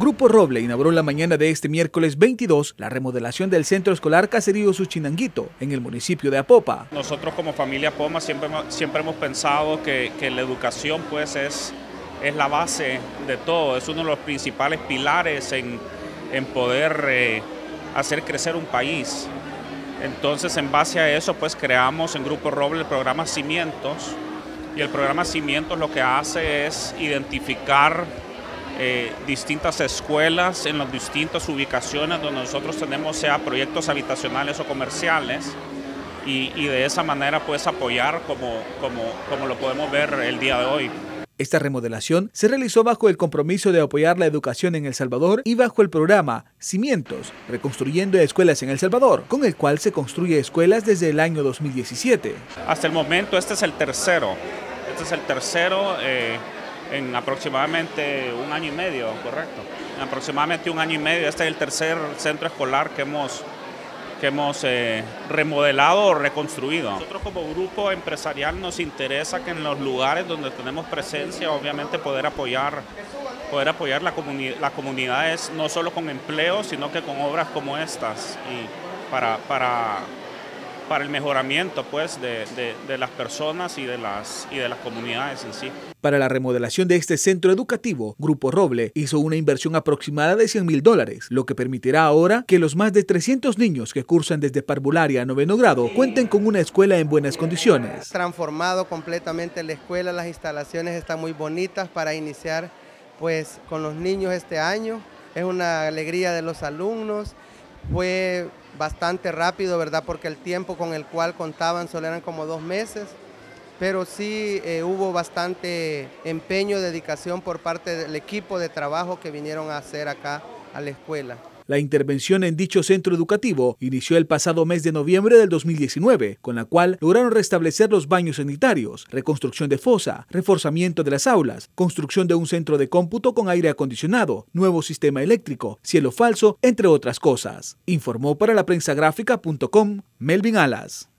Grupo Roble inauguró la mañana de este miércoles 22 la remodelación del Centro Escolar Caserío Suchinanguito en el municipio de Apopa. Nosotros como familia Poma siempre hemos pensado que la educación pues es la base de todo, es uno de los principales pilares en poder hacer crecer un país. Entonces en base a eso pues creamos en Grupo Roble el programa Cimientos, y el programa Cimientos lo que hace es identificar distintas escuelas en las distintas ubicaciones donde nosotros tenemos sea proyectos habitacionales o comerciales, y de esa manera puedes apoyar como lo podemos ver el día de hoy. Esta remodelación se realizó bajo el compromiso de apoyar la educación en El Salvador y bajo el programa Cimientos, reconstruyendo escuelas en El Salvador, con el cual se construye escuelas desde el año 2017. Hasta el momento este es el tercero, en aproximadamente un año y medio, correcto. En aproximadamente un año y medio, este es el tercer centro escolar que hemos remodelado o reconstruido. Nosotros como grupo empresarial nos interesa que en los lugares donde tenemos presencia, obviamente poder apoyar las comunidades, no solo con empleo, sino que con obras como estas, y para el mejoramiento pues, de las personas y de las comunidades en sí. Para la remodelación de este centro educativo, Grupo Roble hizo una inversión aproximada de $100.000, lo que permitirá ahora que los más de 300 niños que cursan desde parvularia a noveno grado cuenten con una escuela en buenas condiciones. Transformado completamente la escuela, las instalaciones están muy bonitas para iniciar pues, con los niños este año. Es una alegría de los alumnos. Fue bastante rápido, ¿verdad? Porque el tiempo con el cual contaban solo eran como 2 meses, pero sí hubo bastante empeño, dedicación por parte del equipo de trabajo que vinieron a hacer acá a la escuela. La intervención en dicho centro educativo inició el pasado mes de noviembre del 2019, con la cual lograron restablecer los baños sanitarios, reconstrucción de fosa, reforzamiento de las aulas, construcción de un centro de cómputo con aire acondicionado, nuevo sistema eléctrico, cielo falso, entre otras cosas. Informó para la prensagrafica.com, Melvin Alas.